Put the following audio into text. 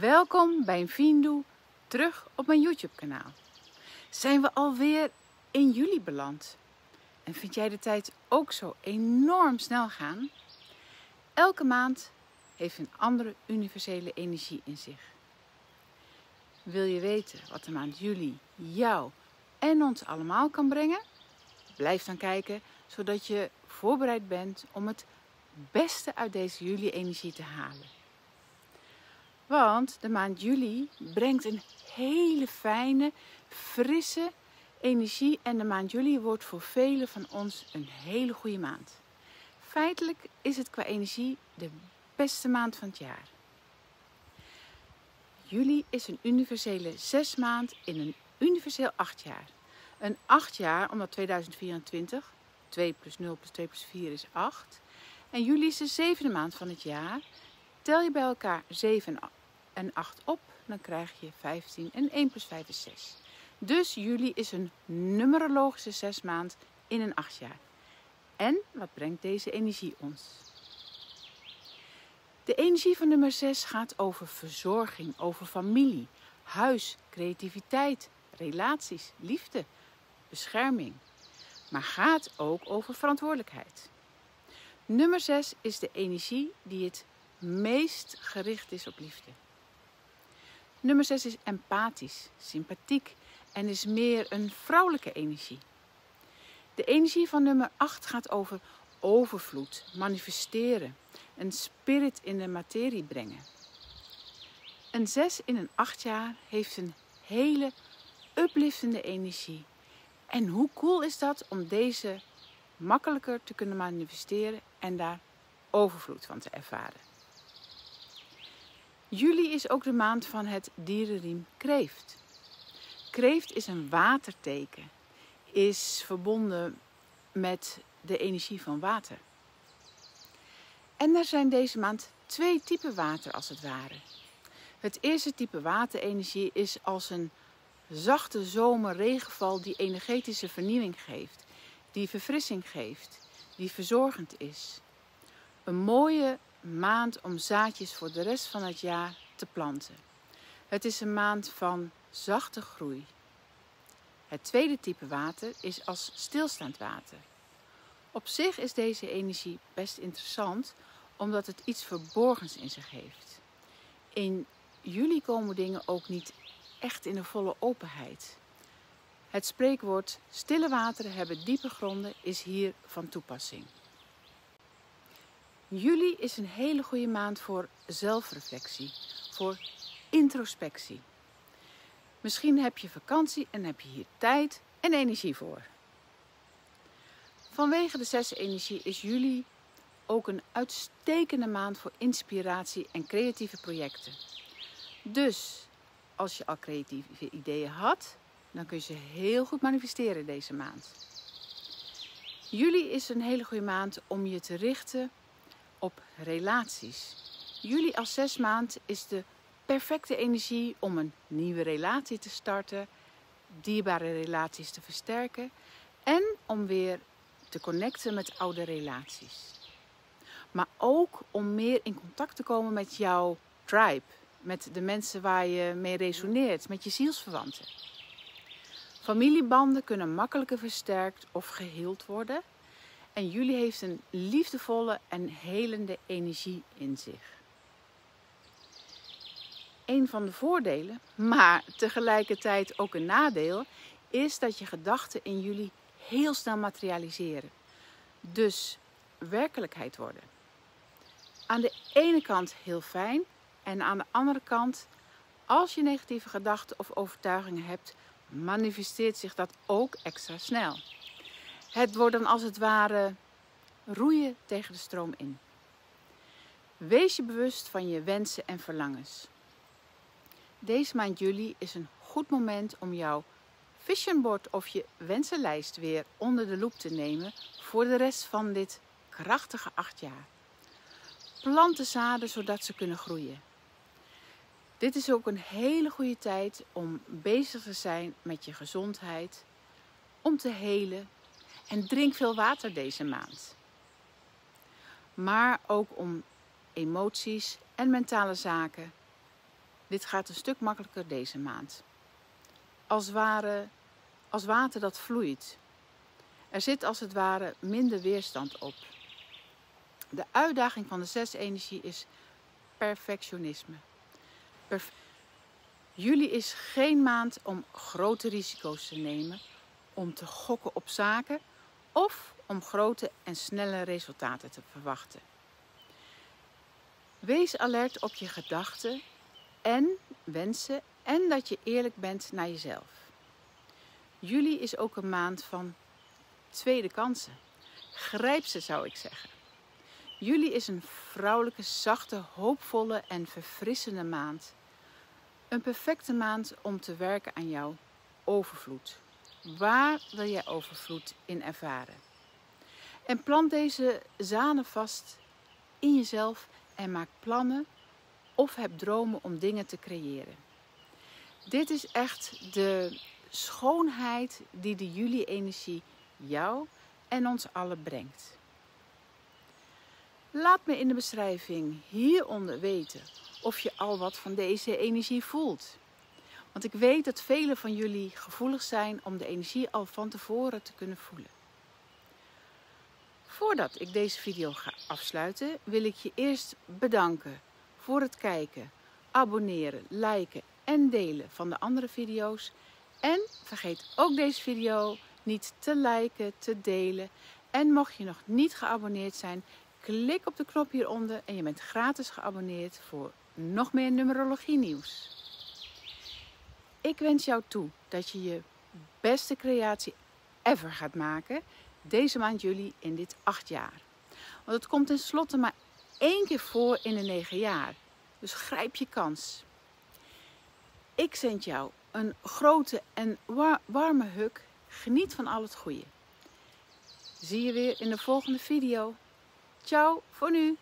Welkom bij Mvindu, terug op mijn YouTube kanaal. Zijn we alweer in juli beland? En vind jij de tijd ook zo enorm snel gaan? Elke maand heeft een andere universele energie in zich. Wil je weten wat de maand juli jou en ons allemaal kan brengen? Blijf dan kijken, zodat je voorbereid bent om het beste uit deze juli-energie te halen. Want de maand juli brengt een hele fijne, frisse energie en de maand juli wordt voor velen van ons een hele goede maand. Feitelijk is het qua energie de beste maand van het jaar. Juli is een universele 6 maand in een universeel 8 jaar. Een 8 jaar omdat 2024, 2 plus 0 plus 2 plus 4 is 8. En juli is de 7e maand van het jaar. Tel je bij elkaar 7 en 8 op, dan krijg je 15 en 1 plus 5 is 6. Dus juli is een numerologische 6 maand in een 8 jaar. En wat brengt deze energie ons? De energie van nummer 6 gaat over verzorging, over familie, huis, creativiteit, relaties, liefde, bescherming. Maar gaat ook over verantwoordelijkheid. Nummer 6 is de energie die het meest gericht is op liefde. Nummer 6 is empathisch, sympathiek en is meer een vrouwelijke energie. De energie van nummer 8 gaat over overvloed, manifesteren, een spirit in de materie brengen. Een 6 in een 8 jaar heeft een hele upliftende energie. En hoe cool is dat om deze makkelijker te kunnen manifesteren en daar overvloed van te ervaren. Juli is ook de maand van het dierenriem kreeft. Kreeft is een waterteken, is verbonden met de energie van water. En er zijn deze maand 2 typen water als het ware. Het eerste type waterenergie is als een zachte zomerregenval die energetische vernieuwing geeft, die verfrissing geeft, die verzorgend is. Een mooie maand om zaadjes voor de rest van het jaar te planten. Het is een maand van zachte groei. Het tweede type water is als stilstaand water. Op zich is deze energie best interessant, omdat het iets verborgens in zich heeft. In juli komen dingen ook niet echt in de volle openheid. Het spreekwoord stille wateren hebben diepe gronden is hier van toepassing. Juli is een hele goede maand voor zelfreflectie, voor introspectie. Misschien heb je vakantie en heb je hier tijd en energie voor. Vanwege de 6e energie is juli ook een uitstekende maand voor inspiratie en creatieve projecten. Dus als je al creatieve ideeën had, dan kun je ze heel goed manifesteren deze maand. Juli is een hele goede maand om je te richten op relaties. Juli als 6e maand is de perfecte energie om een nieuwe relatie te starten, dierbare relaties te versterken en om weer te connecten met oude relaties. Maar ook om meer in contact te komen met jouw tribe, met de mensen waar je mee resoneert, met je zielsverwanten. Familiebanden kunnen makkelijker versterkt of geheeld worden. En juli heeft een liefdevolle en helende energie in zich. Een van de voordelen, maar tegelijkertijd ook een nadeel, is dat je gedachten in juli heel snel materialiseren. Dus werkelijkheid worden. Aan de ene kant heel fijn en aan de andere kant, als je negatieve gedachten of overtuigingen hebt, manifesteert zich dat ook extra snel. Het wordt dan als het ware roeien tegen de stroom in. Wees je bewust van je wensen en verlangens. Deze maand juli is een goed moment om jouw vision board of je wensenlijst weer onder de loep te nemen voor de rest van dit krachtige 8 jaar. Plant de zaden zodat ze kunnen groeien. Dit is ook een hele goede tijd om bezig te zijn met je gezondheid, om te helen. En drink veel water deze maand. Maar ook om emoties en mentale zaken Dit gaat een stuk makkelijker deze maand. Als water dat vloeit. Er zit als het ware minder weerstand op. De uitdaging van de 6-energie is perfectionisme. Juli is geen maand om grote risico's te nemen, om te gokken op zaken of om grote en snelle resultaten te verwachten. Wees alert op je gedachten en wensen en dat je eerlijk bent naar jezelf. Juli is ook een maand van tweede kansen. Grijp ze, zou ik zeggen. Juli is een vrouwelijke, zachte, hoopvolle en verfrissende maand. Een perfecte maand om te werken aan jouw overvloed. Waar wil jij overvloed in ervaren? En plant deze zaden vast in jezelf en maak plannen of heb dromen om dingen te creëren. Dit is echt de schoonheid die de juli-energie jou en ons allen brengt. Laat me in de beschrijving hieronder weten of je al wat van deze energie voelt. Want ik weet dat velen van jullie gevoelig zijn om de energie al van tevoren te kunnen voelen. Voordat ik deze video ga afsluiten, wil ik je eerst bedanken voor het kijken, abonneren, liken en delen van de andere video's. En vergeet ook deze video niet te liken, te delen. En mocht je nog niet geabonneerd zijn, klik op de knop hieronder en je bent gratis geabonneerd voor nog meer numerologie nieuws. Ik wens jou toe dat je je beste creatie ever gaat maken deze maand juli in dit 8 jaar. Want het komt tenslotte maar 1 keer voor in de 9 jaar. Dus grijp je kans. Ik zend jou een grote en warme hug. Geniet van al het goede. Zie je weer in de volgende video. Ciao voor nu!